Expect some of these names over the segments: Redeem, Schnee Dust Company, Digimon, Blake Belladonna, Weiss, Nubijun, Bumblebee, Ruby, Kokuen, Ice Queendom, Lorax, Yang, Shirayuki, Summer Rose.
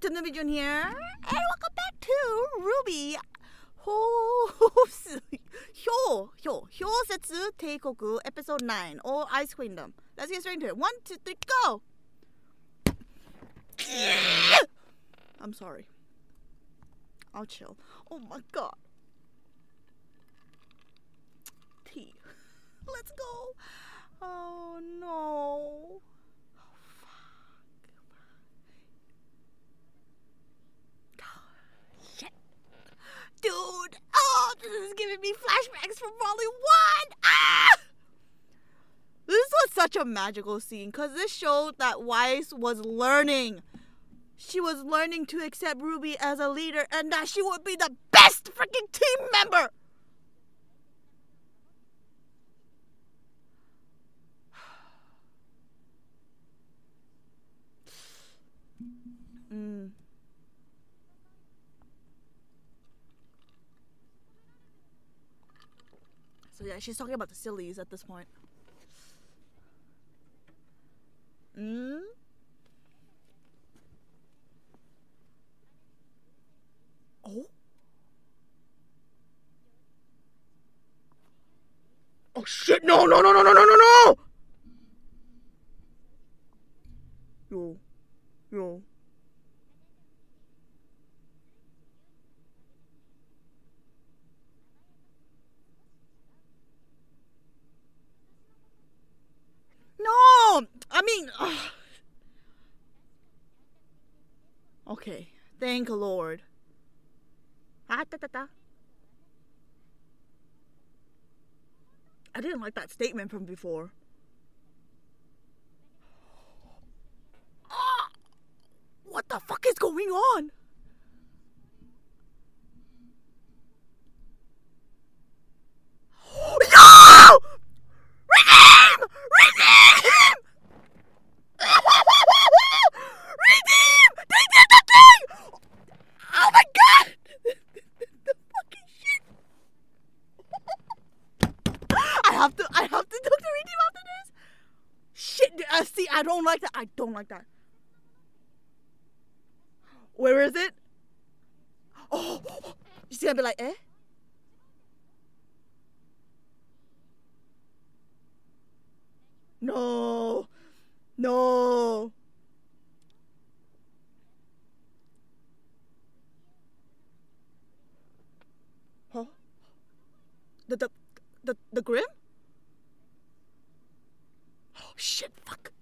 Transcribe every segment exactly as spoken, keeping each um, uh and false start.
to Nubijun here, and welcome back to Ruby. Hyo Hyo Hyo Setsu Teikoku Episode Nine or Ice Queendom. Let's get straight into it. One, two, three, go. I'm sorry. I'll chill. Oh my god. Tea. Let's go. Oh no. Dude, oh, this is giving me flashbacks from Volume one! Ah! This was such a magical scene, because this showed that Weiss was learning. She was learning to accept Ruby as a leader, and that she would be the best freaking team member! Mmm. So yeah, she's talking about the sillies at this point. Mm? Oh? Oh shit, no, no, no, no, no, no, no, no! Yo, yo. No! I mean... Ugh. Okay. Thank the Lord. I didn't like that statement from before. Oh, what the fuck is going on? No! Redeem! Redeem! Redeem! They did the thing! Oh my god! The fucking shit! I have to, I have to talk to Redeem after this? Shit, uh, see, I don't like that. I don't like that. Where is it? Oh! She's gonna be like, eh? No! No! Huh? The, the, the, the Grim? Oh shit, fuck!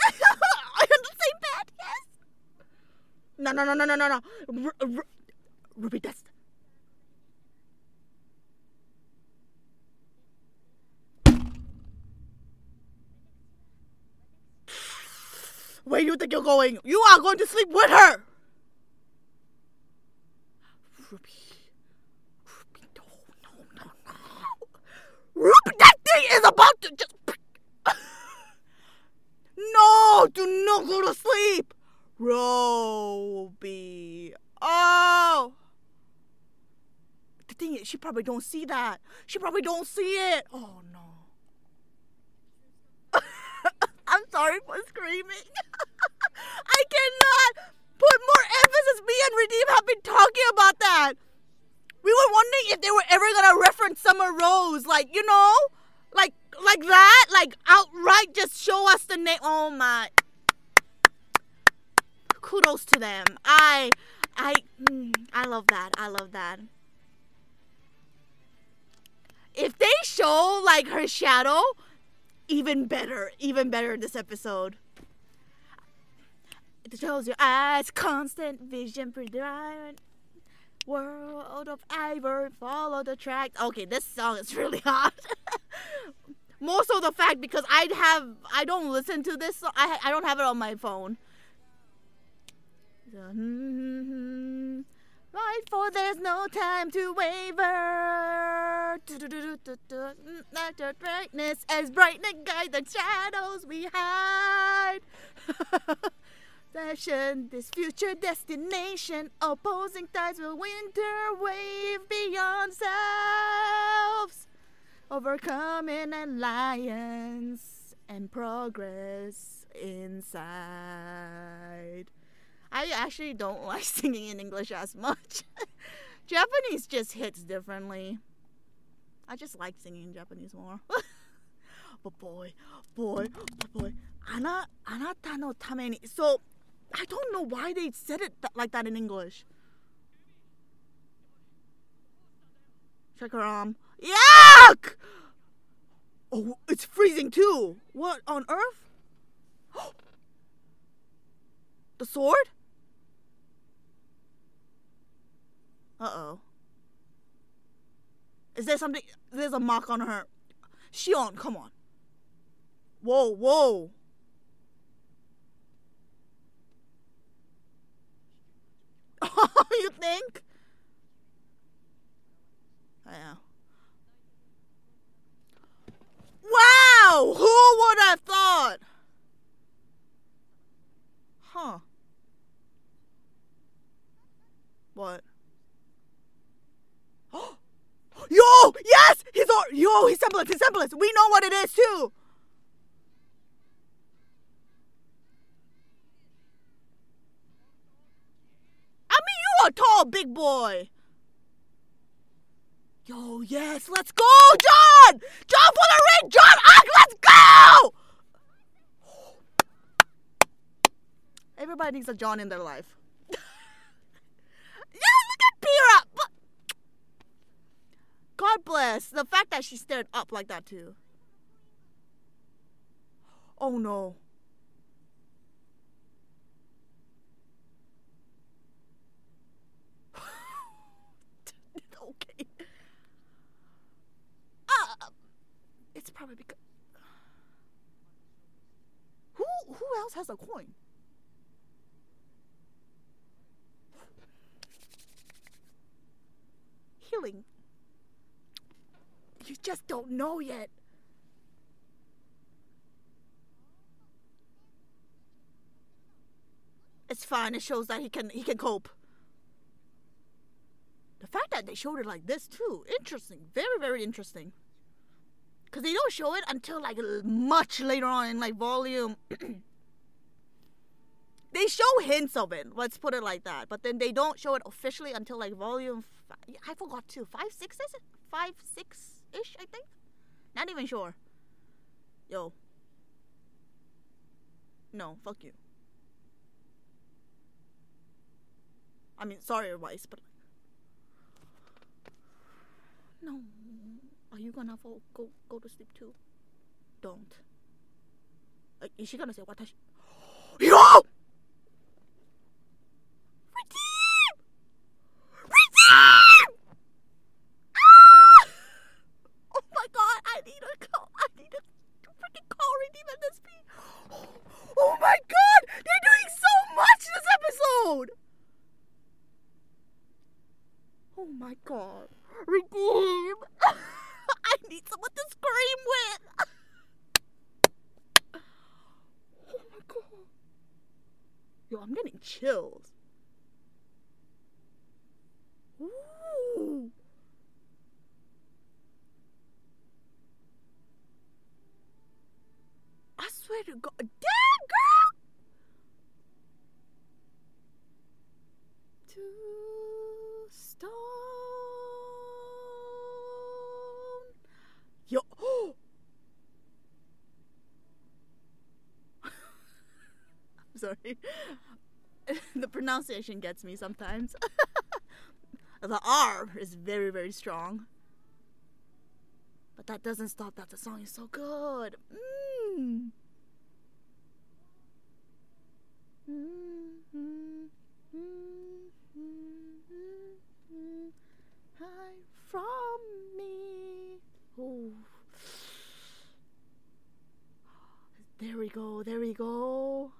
I am the same bad, yes! No, no, no, no, no, no, no! R R Ruby, that's... Where do you think you're going? You are going to sleep with her! Ruby. Ruby, no, no, no, no. Ruby, that thing is about to just... No, do not go to sleep! Ruby. Oh! The thing is, she probably don't see that. She probably don't see it. Oh, no. I'm sorry for screaming. I cannot put more emphasis. Me and Redeem have been talking about that. We were wondering if they were ever gonna reference Summer Rose, like, you know, like like that, like outright just show us the name. Oh my! Kudos to them. I, I, mm, I love that. I love that. If they show like her shadow. Even better, even better in this episode. It shows your eyes, constant vision, bright world of ivory, follow the track. Okay, this song is really hot. More so the fact because I have, I don't listen to this song. I, I don't have it on my phone. Right, for there's no time to waver. Let your brightness as brightness guide the shadows we hide. Fashion, this future destination, opposing tides will winter wave beyond selves. Overcoming alliance and progress inside. I actually don't like singing in English as much. Japanese just hits differently. I just like singing in Japanese more. But boy, boy, boy, ana, anata no tame ni. So, I don't know why they said it th like that in English. Check her arm. Yuck! Oh, it's freezing too. What on earth? The sword? Uh-oh. Is there something? There's a mark on her. Shion, come on. Whoa, whoa. Oh, you think? I know. Wow! Who would have thought? Huh. What? Oh! Yo! Yes! His or yo, his semblance, his semblance! We know what it is too! I mean, you are tall, big boy! Yo, yes, let's go, John! John for the ring! John Ock, let's go! Everybody needs a John in their life. Yeah, look at Pira! But God bless the fact that she stared up like that too. Oh no. Okay. Uh, it's probably because who who else has a coin? Healing. You just don't know yet. It's fine. It shows that he can he can cope. The fact that they showed it like this too, interesting, very very interesting. Cause they don't show it until like much later on in like volume. They show hints of it. Let's put it like that. But then they don't show it officially until like volume. Five, I forgot too. Five, six is it? Five, six ish. I think. Not even sure. Yo. No, fuck you. I mean, sorry, Weiss, but. No. Are you gonna fall, go go to sleep too? Don't. Uh, is she gonna say what? Yo! Redeem! Redeem! Ah! Oh my God! I need a call. I need a freaking call. Redeem at this speed. Oh, oh my God! They're doing so much this episode. Oh my God! Redeem! I need someone to scream with. Oh my God. Yo, I'm getting chills. Ooh. I swear to God. Damn, girl! To stone. Yo. Oh. I'm sorry. The pronunciation gets me sometimes. The R is very, very strong. But that doesn't stop that the song is so good. Mm. Hide from me. Ooh. There we go, there we go.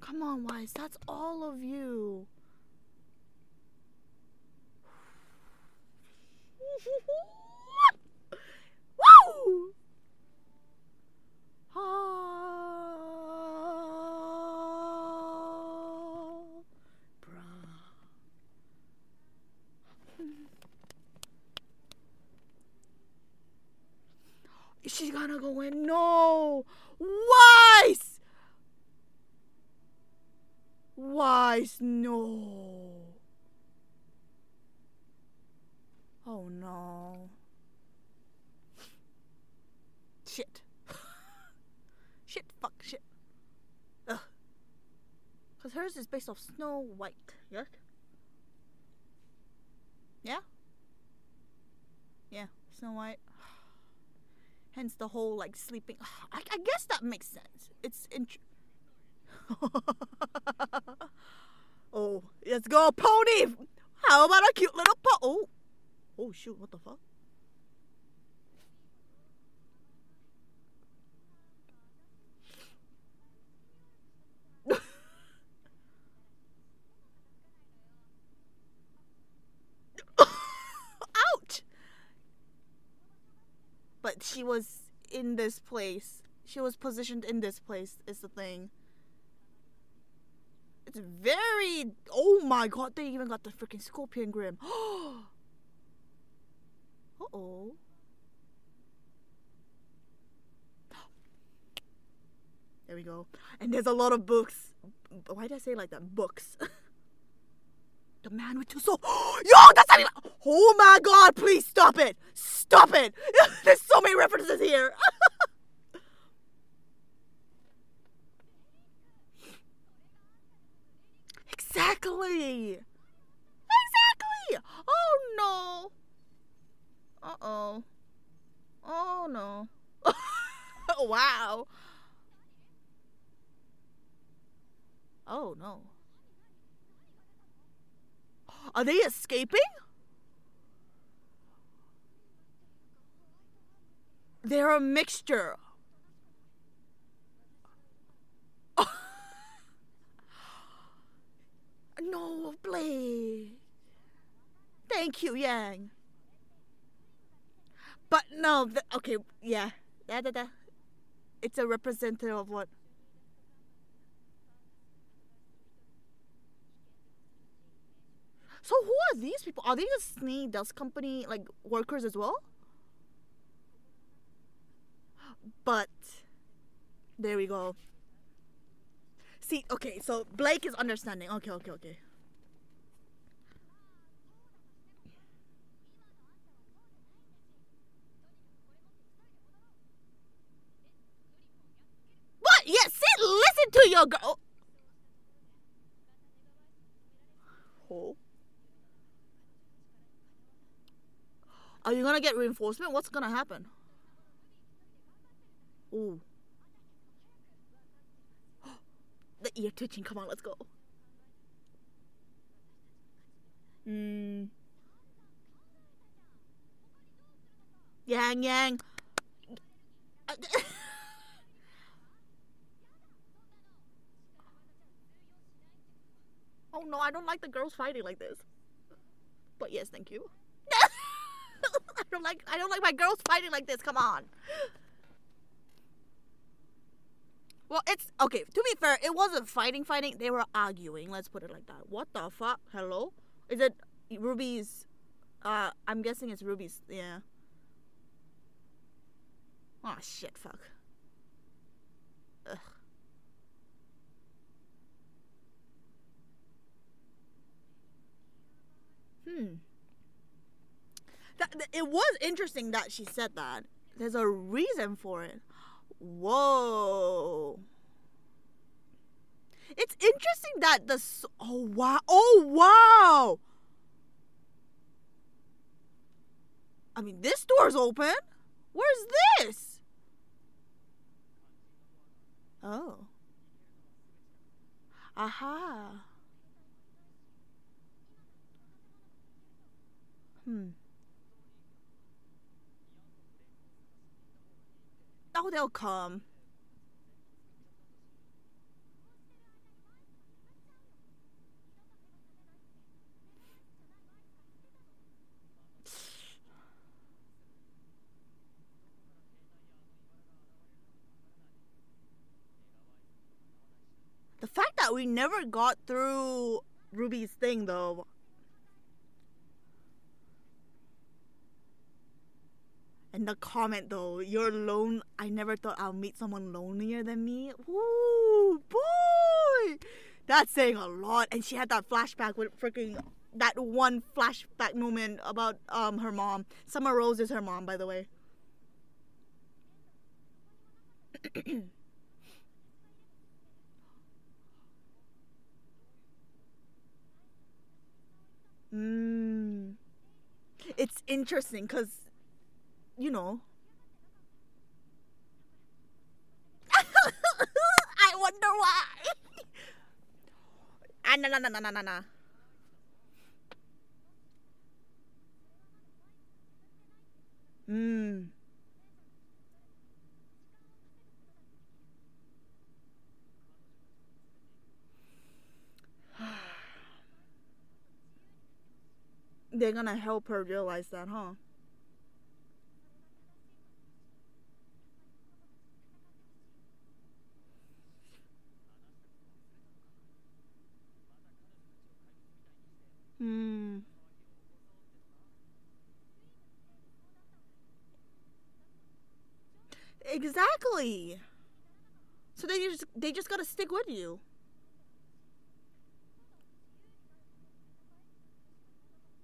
Come on, Weiss, that's all of you. Woo! Oh, bruh. Is she gonna go in? No! Weiss! Weiss, no! Oh no. Shit. Shit, fuck, shit. Ugh. Cause hers is based off Snow White, yuck? Yeah? Yeah, Snow White. Hence the whole like sleeping. I, I guess that makes sense. It's int- Oh, let's go pony! How about a cute little po- Oh! Oh shoot, what the fuck? But she was in this place. She was positioned in this place is the thing. It's very... Oh my god, they even got the freaking scorpion grim. Uh-oh. There we go. And there's a lot of books. Why did I say it like that? Books. The man with two souls. Yo, that's not even. Oh my god, please stop it. Stop it. There's so many references here. Exactly. Exactly. Oh no. Uh-oh. Oh no. Wow. Oh no. Are they escaping? They're a mixture. No, please. Thank you, Yang. But no, the, okay, yeah. Da, da, da. It's a representative of what? So who are these people? Are they the Schnee Dust Company, like, workers as well? But, there we go. See, okay, so Blake is understanding. Okay, okay, okay. What? Yeah, sit, listen to your girl. Oh. Are you gonna get reinforcement? What's gonna happen? Ooh. The ear twitching, come on, let's go. Mm. Yang, Yang. Oh no, I don't like the girls fighting like this. But yes, thank you. I don't like I don't like my girls fighting like this. Come on. Well, it's okay. To be fair, it wasn't fighting, fighting. They were arguing. Let's put it like that. What the fuck? Hello? Is it Ruby's? Uh, I'm guessing it's Ruby's. Yeah. Oh shit! Fuck. Ugh. Hmm. That, that, it was interesting that she said that. There's a reason for it. Whoa. It's interesting that the... Oh, wow. Oh, wow. I mean, this door's open. Where's this? Oh. Aha. Hmm. Oh, they'll come. The fact that we never got through Ruby's thing, though. And the comment though, you're lone. I never thought I'll meet someone lonelier than me. Ooh, boy, that's saying a lot. And she had that flashback with freaking that one flashback moment about um her mom. Summer Rose is her mom, by the way. Mm. It's interesting because, you know, I wonder why. Ah, no, no, no, no, no, no. Mm. They're gonna help her realize that, huh? Hmm. Exactly. So they just they just gotta stick with you.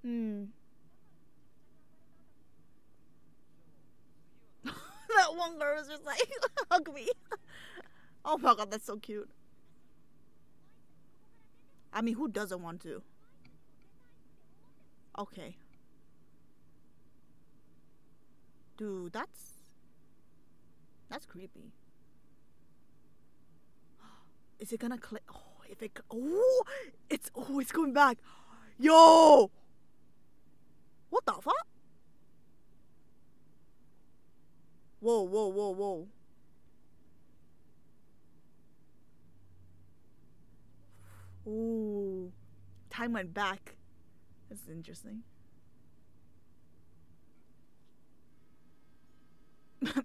Hmm. That one girl was just like, hug me. Oh my god, that's so cute. I mean, who doesn't want to? Okay. Dude, that's... That's creepy. Is it gonna click? Oh, if it... Oh! It's... Oh, it's going back. Yo! What the fuck? Whoa, whoa, whoa, whoa. Ooh. Time went back. That's interesting.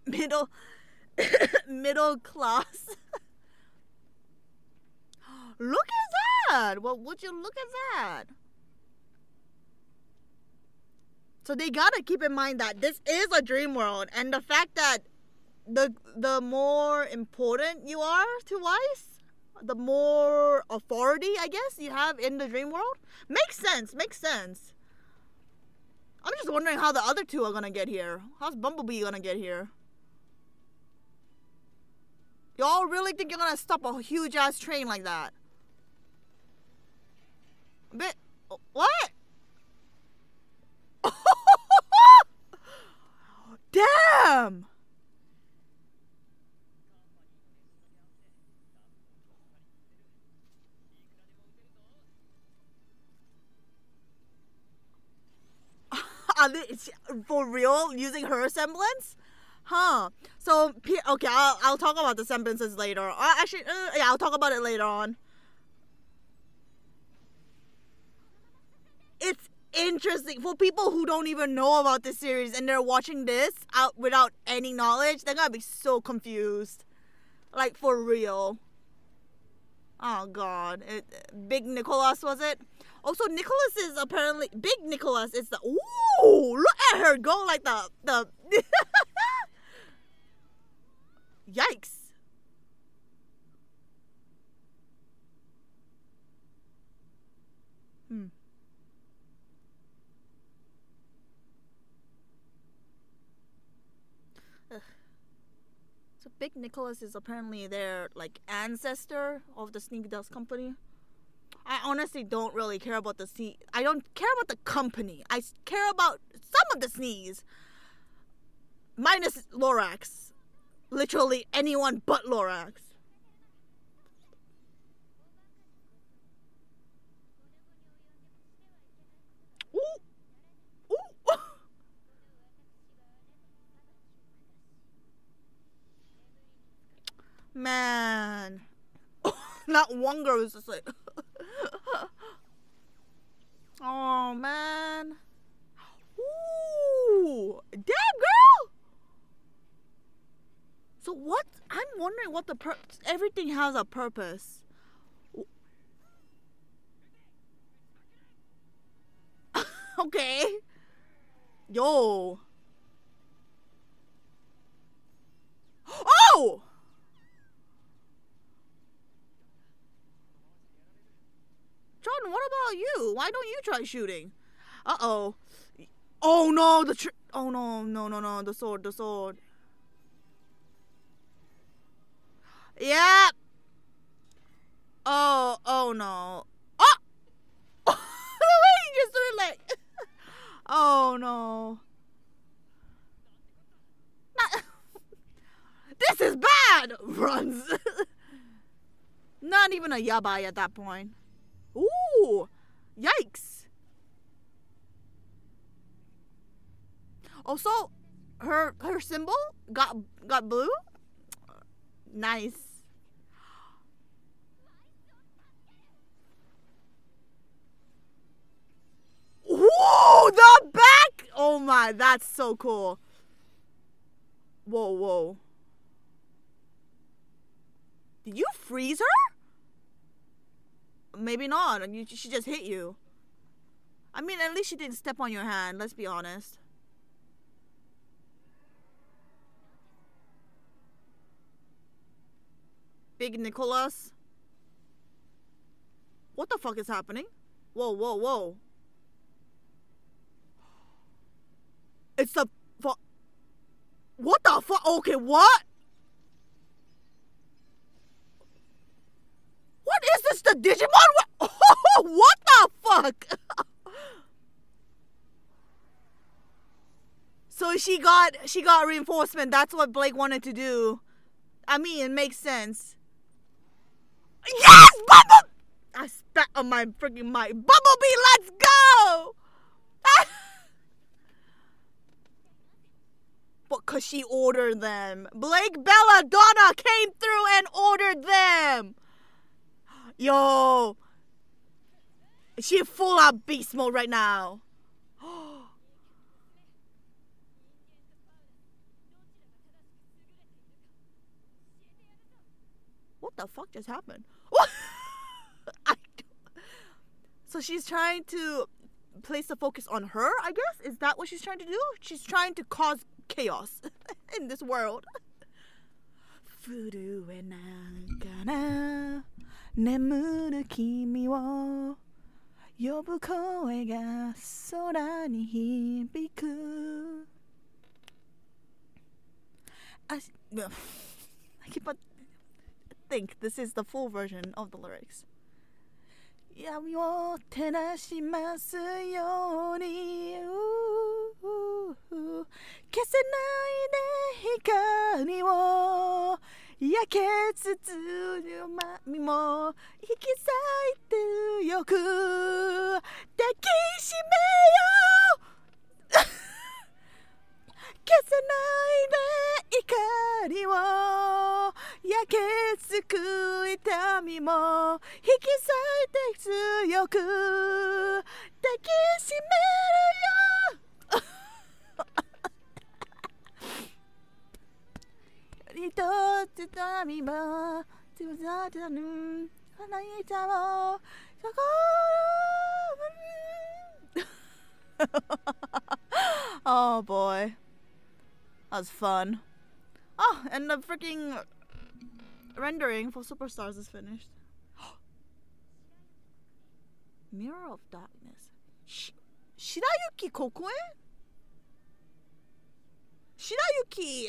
Middle... middle class. Look at that! Well, would you look at that? So they gotta keep in mind that this is a dream world, and the fact that the the more important you are to Weiss, the more authority, I guess, you have in the dream world. Makes sense, makes sense. I'm just wondering how the other two are gonna get here. How's Bumblebee gonna get here? Y'all really think you're gonna stop a huge ass train like that? A bit, what? Damn! For real? Using her semblance? Huh. So, okay, I'll, I'll talk about the semblances later. Uh, actually, uh, yeah, I'll talk about it later on. It's interesting for people who don't even know about this series and they're watching this out without any knowledge. They're gonna be so confused, like, for real. Oh god, it, Big Nicholas, was it? Also, Nicholas is apparently Big Nicholas is the... Ooh, look at her go, like the the yikes. Hmm. Big Nicholas is apparently their, like, ancestor of the Schnee Dust Company. I honestly don't really care about the Schnee. I don't care about the company. I care about some of the Snees. Minus Lorax. Literally anyone but Lorax. Ooh. Man, not one girl is just like, oh man, ooh, damn girl. So what? I'm wondering what the pur everything has a purpose. Okay, yo. about you? Why don't you try shooting? Uh-oh. Oh, no, the tr- Oh, no, no, no, no, the sword, the sword. Yeah. Oh, oh, no. Oh! The way he just threw it like... Oh, no. Not... This is bad! Runs. Not even a yabai at that point. Ooh! Yikes! Also, her her symbol got got blue. Nice. Whoa! The back! Oh my, that's so cool. Whoa, whoa. Did you freeze her? Maybe not. You, she just hit you. I mean, at least she didn't step on your hand. Let's be honest. Big Nicholas. What the fuck is happening? Whoa, whoa, whoa. It's the fuck. What the fuck? Okay, what? What is this? The Digimon? What, what the fuck? So she got she got reinforcement. That's what Blake wanted to do. I mean, it makes sense. Yes, Bumblebee! I spat on my freaking mic. Bumblebee, let's go! But cause she ordered them. Blake Belladonna came through and ordered them. Yo, she full out beast mode right now. What the fuck just happened? What? I don't... So she's trying to place the focus on her, I guess? Is that what she's trying to do? She's trying to cause chaos in this world. Furu e nakana nemuru kimi wo yobu koe ga sora ni hibiku. I keep on... think this is the full version of the lyrics. Yami wo tenashimasu yori kesenai de hikari wo yaketsutsu no umami mo hikisaite yoku takishimeyo kesenai de ikari wo yaketsuku itami mo hikisaite tsuyoku takishimeru yo. Hitotsu tami mo tsuzata nu hanaita wo sakoro. Oh boy. That was fun. Oh, and the freaking rendering for Superstars is finished. Mirror of Darkness. Sh Shirayuki Kokuen? Shirayuki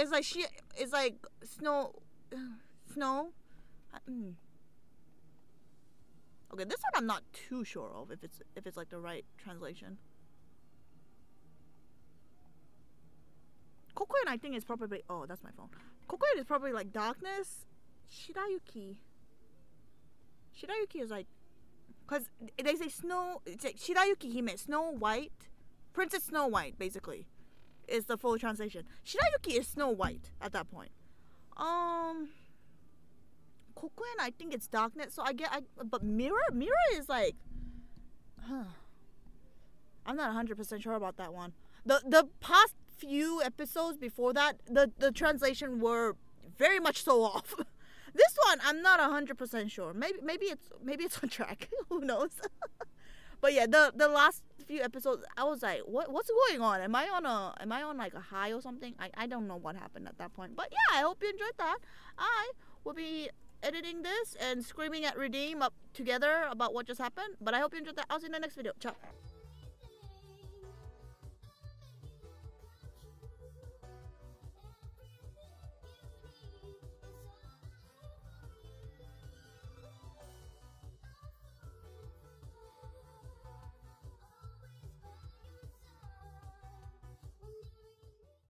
is like she is like snow, snow. Okay, this one I'm not too sure of if it's if it's like the right translation. Kokuen, I think, is probably... Oh, that's my phone. Kokuen is probably like darkness. Shirayuki. Shirayuki is like... Because they say snow... It's like Shirayuki Hime. Snow White. Princess Snow White, basically. Is the full translation. Shirayuki is Snow White at that point. Um... Kokuen, I think it's darkness. So I get... I, but mirror? Mirror is like... Huh. I'm not one hundred percent sure about that one. The, the past... few episodes before that, the the translation were very much so off. This one I'm not a hundred percent sure. Maybe maybe it's maybe it's on track. Who knows? But yeah, the the last few episodes, I was like, what what's going on? Am I on a am I on like a high or something? I I don't know what happened at that point. But yeah, I hope you enjoyed that. I will be editing this and screaming at Redeem up together about what just happened. But I hope you enjoyed that. I'll see you in the next video. Ciao.